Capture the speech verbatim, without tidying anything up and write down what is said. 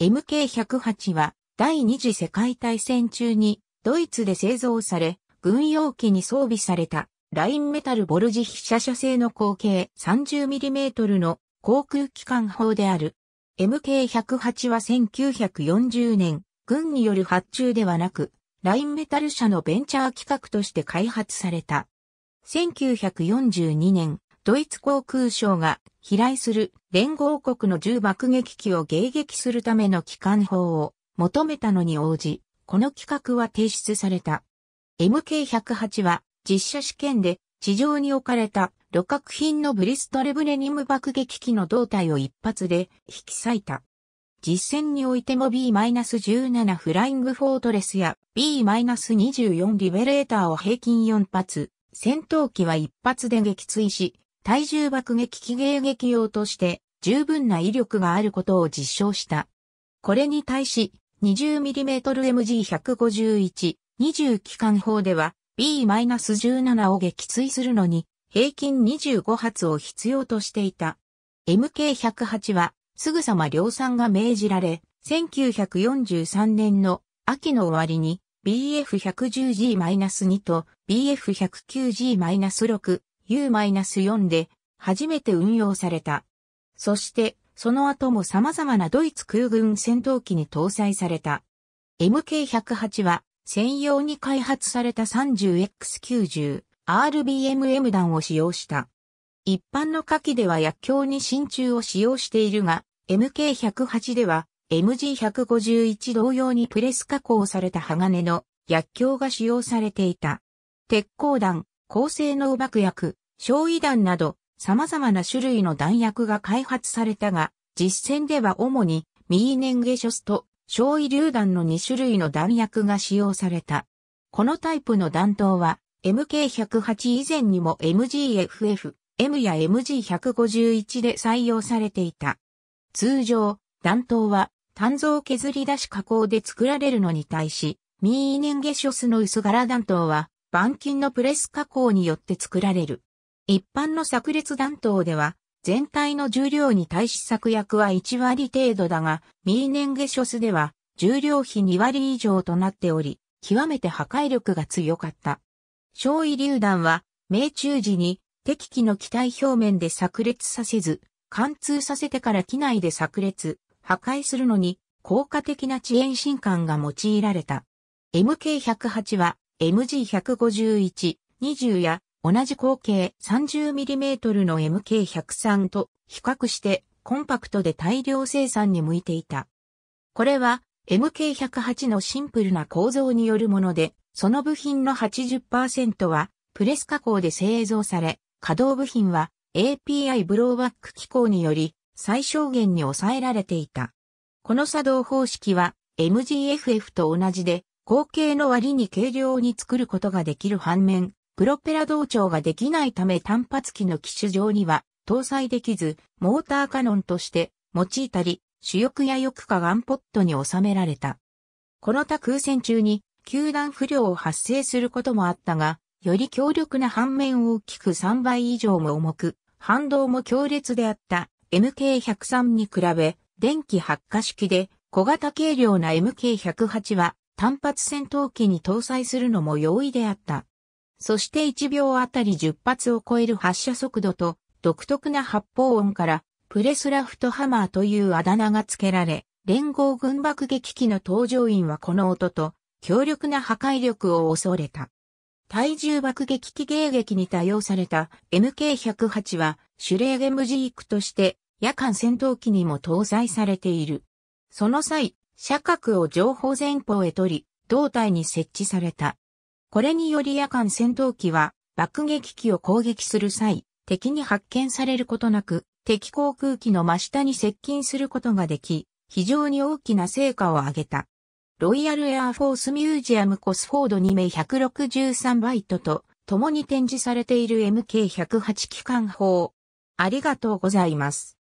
エムケーひゃくはち は第二次世界大戦中にドイツで製造され、軍用機に装備されたラインメタルボルジ被写射性の口径 さんじゅうミリメートル の航空機関砲である。エムケーひゃくはち はせんきゅうひゃくよんじゅうねん、軍による発注ではなく、ラインメタル社のベンチャー企画として開発された。せんきゅうひゃくよんじゅうにねん、ドイツ航空省が飛来する連合国の重爆撃機を迎撃するための機関砲を求めたのに応じ、この企画は提出された。エムケーひゃくはち は実射試験で地上に置かれた鹵獲品のブリストル・ブレニム爆撃機の胴体を一発で引き裂いた。実戦においても ビーじゅうなな フライングフォートレスや ビーにじゅうよん リベレーターを平均よんぱつ、戦闘機はいっぱつで撃墜し、対重爆撃機迎撃用として十分な威力があることを実証した。これに対し にじゅうミリメートルエムジーひゃくごじゅういち、にじゅう機関砲では ビーじゅうなな を撃墜するのに平均にじゅうごはつを必要としていた。エムケーひゃくはち はすぐさま量産が命じられ、せんきゅうひゃくよんじゅうさんねんの秋の終わりに ビーエフひゃくじゅうジーに と ビーエフひゃくきゅうジーろく、ユーよん で初めて運用された。そしてその後も様々なドイツ空軍戦闘機に搭載された。エムケーひゃくはち は専用に開発された さんじゅうエックスきゅうじゅうアールビーエムエム 弾を使用した。一般の火器では薬莢に真鍮を使用しているが、エムケーひゃくはち では エムジーひゃくごじゅういち 同様にプレス加工された鋼の薬莢が使用されていた。鉄鋼弾、高性能爆薬、焼夷弾など様々な種類の弾薬が開発されたが、実戦では主にミーネンゲショスと焼夷榴弾のにしゅるいの弾薬が使用された。このタイプの弾頭は、エムケーひゃくはち 以前にも エムジーエフエフ、M や エムジーひゃくごじゅういち で採用されていた。通常、弾頭は鍛造削り出し加工で作られるのに対し、ミーネンゲショスの薄柄弾頭は、板金のプレス加工によって作られる。一般の炸裂弾頭では、全体の重量に対し削薬はいちわり程度だが、ミーネンゲショスでは、重量比にわり以上となっており、極めて破壊力が強かった。焼夷榴弾は、命中時に敵機の機体表面で炸裂させず、貫通させてから機内で炸裂、破壊するのに、効果的な遅延進管が用いられた。エムケーひゃくはち は、エムジーひゃくごじゅういち、にじゅうや、同じ口径 さんじゅうミリメートル の エムケーひゃくさん と比較して、コンパクトで大量生産に向いていた。これは、エムケーひゃくはち のシンプルな構造によるもので、その部品の はちじゅっパーセント はプレス加工で製造され、稼働部品は エーピーアイ ブローバック機構により最小限に抑えられていた。この作動方式は エムジーエフエフ と同じで、口径の割に軽量に作ることができる反面、プロペラ同調ができないため単発機の機種上には搭載できず、モーターカノンとして用いたり、主翼や翼下ガンポットに収められた。この他空戦中に、球弾不良を発生することもあったが、より強力な反面を大きくさんばい以上も重く、反動も強烈であった エムケーひゃくさん に比べ、電気発火式で小型軽量な エムケーひゃくはち は単発戦闘機に搭載するのも容易であった。そしていちびょうあたりじゅっぱつを超える発射速度と独特な発砲音から、プレスラフトハマーというあだ名が付けられ、連合軍爆撃機の搭乗員はこの音と、強力な破壊力を恐れた。対重爆撃機迎撃に多用された エムケーひゃくはち はシュレーゲムジークとして夜間戦闘機にも搭載されている。その際、射角を上方前方へ取り、胴体に設置された。これにより夜間戦闘機は爆撃機を攻撃する際、敵に発見されることなく、敵航空機の真下に接近することができ、非常に大きな成果を上げた。ロイヤルエアフォースミュージアムコスフォードにめいひゃくろくじゅうさんバイトと共に展示されている エムケーひゃくはち 機関砲。ありがとうございます。